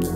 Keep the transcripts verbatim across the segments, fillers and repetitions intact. First,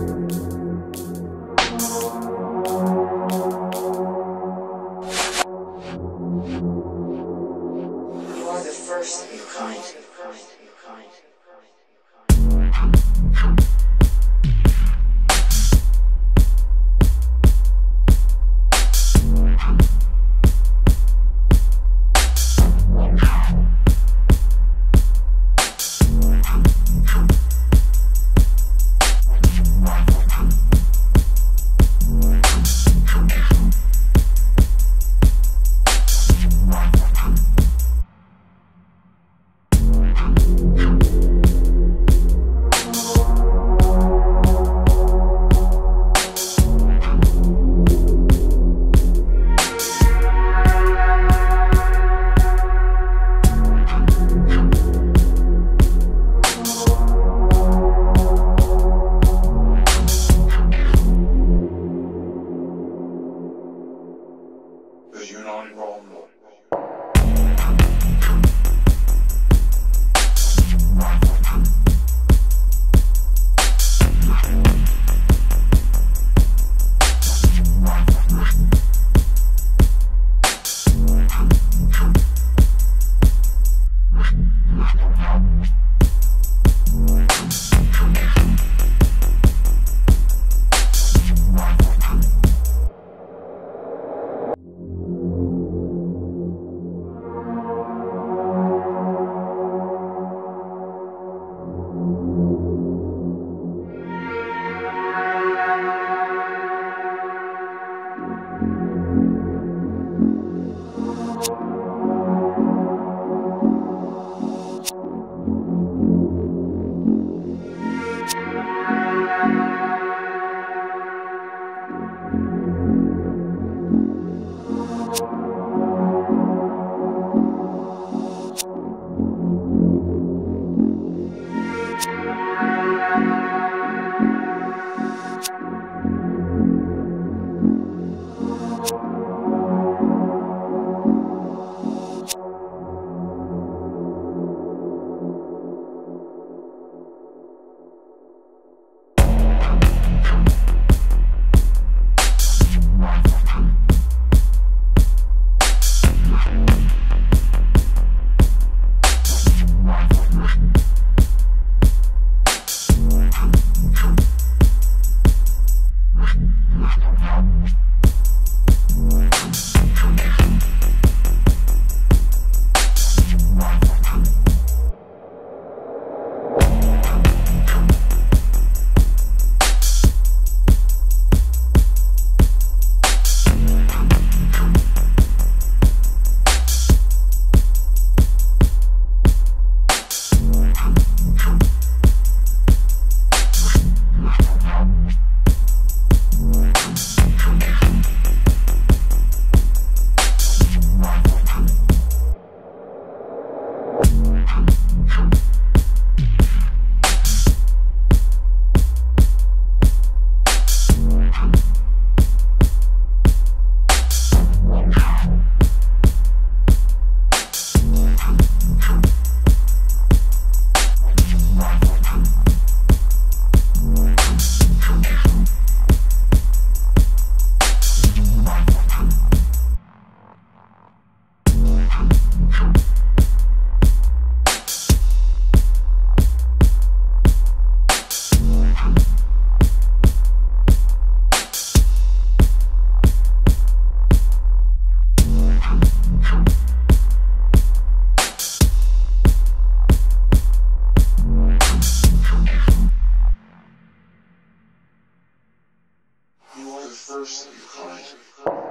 you